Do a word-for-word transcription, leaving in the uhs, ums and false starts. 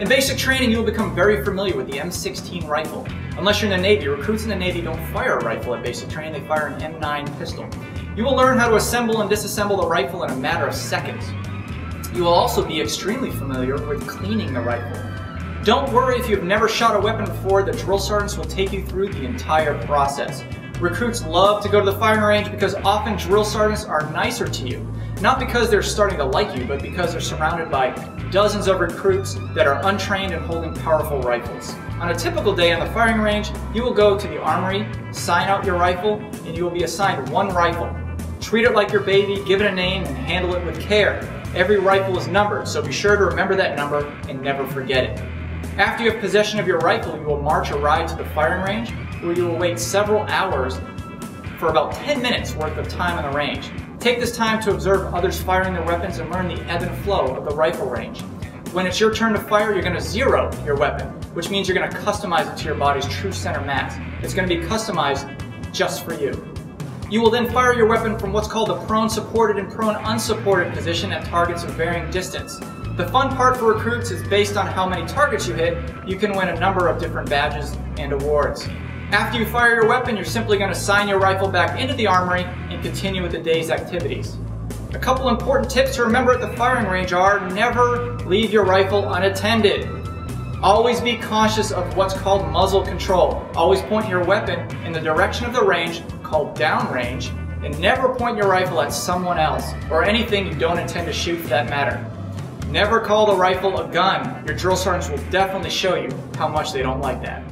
In basic training, you will become very familiar with the M sixteen rifle. Unless you're in the Navy, recruits in the Navy don't fire a rifle at basic training, they fire an M nine pistol. You will learn how to assemble and disassemble the rifle in a matter of seconds. You will also be extremely familiar with cleaning the rifle. Don't worry if you've never shot a weapon before, the drill sergeants will take you through the entire process. Recruits love to go to the firing range because often drill sergeants are nicer to you. Not because they're starting to like you, but because they're surrounded by dozens of recruits that are untrained and holding powerful rifles. On a typical day on the firing range, you will go to the armory, sign out your rifle, and you will be assigned one rifle. Treat it like your baby, give it a name, and handle it with care. Every rifle is numbered, so be sure to remember that number and never forget it. After you have possession of your rifle, you will march or ride to the firing range, where you will wait several hours for about ten minutes worth of time on the range. Take this time to observe others firing their weapons and learn the ebb and flow of the rifle range. When it's your turn to fire, you're going to zero your weapon, which means you're going to customize it to your body's true center mass. It's going to be customized just for you. You will then fire your weapon from what's called the prone supported and prone unsupported position at targets of varying distance. The fun part for recruits is based on how many targets you hit, you can win a number of different badges and awards. After you fire your weapon, you're simply going to sign your rifle back into the armory and continue with the day's activities. A couple important tips to remember at the firing range are never leave your rifle unattended. Always be cautious of what's called muzzle control. Always point your weapon in the direction of the range called downrange, and never point your rifle at someone else or anything you don't intend to shoot for that matter. Never call the rifle a gun. Your drill sergeants will definitely show you how much they don't like that.